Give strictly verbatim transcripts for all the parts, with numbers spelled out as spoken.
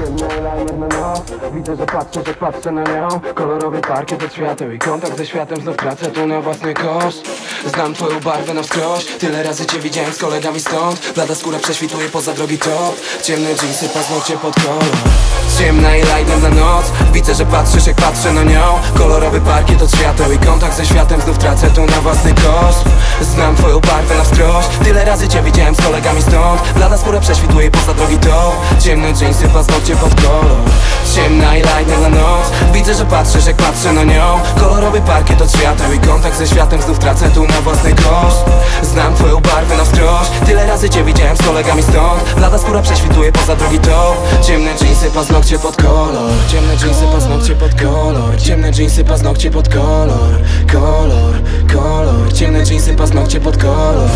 Jedna jedna noc, widzę, że patrzę, że patrzę na nią. Kolorowy parkiet od świateł i kontakt ze światem. Znów pracę tu na własny koszt. Znam twoją barwę na wskroś. Tyle razy cię widziałem z kolegami stąd. Blada skóra prześwituje poza drogi top. Ciemne dżinsy paznokcie pod kolor. Ciemna i lajna noc, widzę, że patrzysz jak patrzę na nią. Kolorowy parkiet od świateł i kontakt ze światem. Znów tracę tu na własny koszt. Znam twoją barwę na wskroś. Tyle razy cię widziałem z kolegami stąd. Blada skóra prześwituje poza drogi top. Ciemne dżinsy paznokcie pod kolor. Ciemna i lajna noc, widzę, że patrzysz jak patrzę na nią. Kolorowy parkiet od świateł i kontakt ze światem. Znów tracę tu na własny koszt. Znam twoją barwę na wskroś. Tyle razy cię widziałem z kolegami stąd. Blada skóra prześwituje poza drogi top. Ciemne dżinsy, paznokcie pod kolor. Ciemne dżinsy, paznokcie pod kolor. Ciemne dżinsy, paznokcie pod kolor. Kolor, kolor. Ciemne dżinsy, paznokcie pod kolor.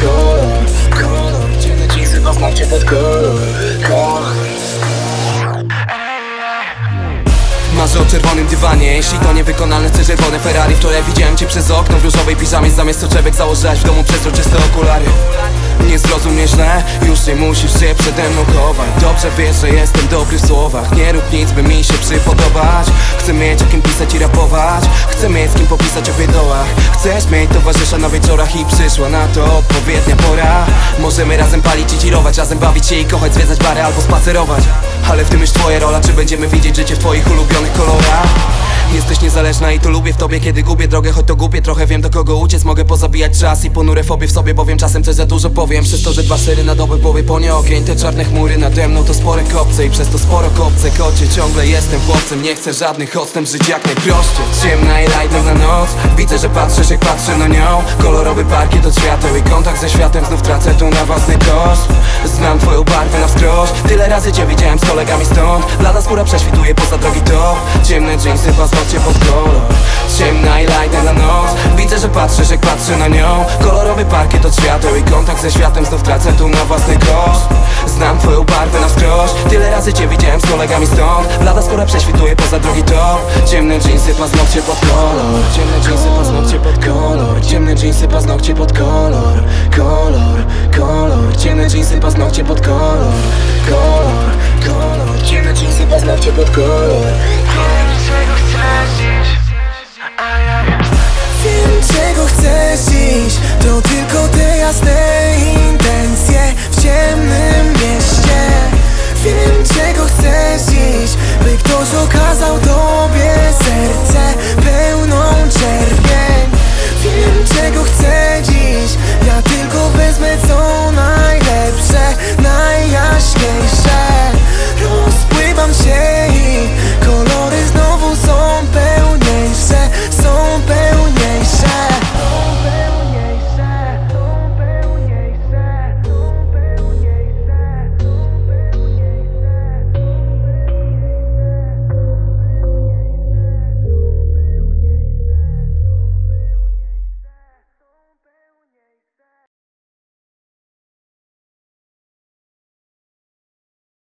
Kolor, kolor. Ciemne dżinsy, paznokcie pod kolor. Kolor. Marzę o czerwonym dywanie, jeśli to niewykonalne chcę czerwone Ferrari. Wczoraj widziałem cię przez okno w różowej piżamie. Zamiast soczewek założyłaś w domu przezroczyste okulary. Nie zrozumiesz źle, już nie musisz się przede mną chować. Dobrze wiesz, że jestem dobry w słowach. Nie rób nic, by mi się przypodobać. Chcę mieć o kim pisać i rapować. Chcę mieć z kim popisać o pierdołach. Chcesz mieć towarzysza na wieczorach i przyszła na to odpowiednia pora. Możemy razem palić i tirować, razem bawić się i kochać, zwiedzać bary albo spacerować. Ale w tym już twoja rola, czy będziemy widzieć życie w twoich ulubionych kolorach? Jesteś niezależna i to lubię w tobie, kiedy gubię drogę, choć to głupie. Trochę wiem do kogo uciec, mogę pozabijać czas i ponure fobie w sobie, bowiem czasem coś za dużo powiem. Przez to, że dwa szyry na dobę głowy po nie ogień. Te czarne chmury nade mną to spore kopce i przez to sporo kopce. Kocie, ciągle jestem chłopcem, nie chcę żadnych odstęp, żyć jak najprościej. Ciemna i lajna noc, widzę, że patrzysz jak patrzę na nią. Kolorowy parkiet od świateł i kontakt ze światem. Znów tracę tu na własny koszt. Znam twoją barwę na wskroś. Tyle razy cię widziałem z kolegami stąd. Blada skóra prześwituje poza drogi to. Ciemne dżinsy, paznokcie pod kolor. Ciemna i lajna noc, widzę, że patrzysz jak patrzę na nią. Kolorowy parkiet od świateł i kontakt ze światem. Znów tracę tu na własny koszt. Znam twoją barwę na wskroś. Tyle razy cię widziałem z kolegami stąd. Blada skóra prześwituje poza drogi to. Ciemne dżinsy, paznokcie pod kolor. Ciemne dżinsy, paznokcie pod kolor. Ciemne dżinsy, paznokcie pod kolor. Kolor, kolor. Ciemne dżinsy, paznokcie pod kolor. Kolor, kolor. Ciemne dżinsy, paznokcie pod kolor. Wiem, czego chcesz dziś, to tylko te jasne intencje w ciemnym mieście. Wiem, czego chcesz dziś, by ktoś okazał to.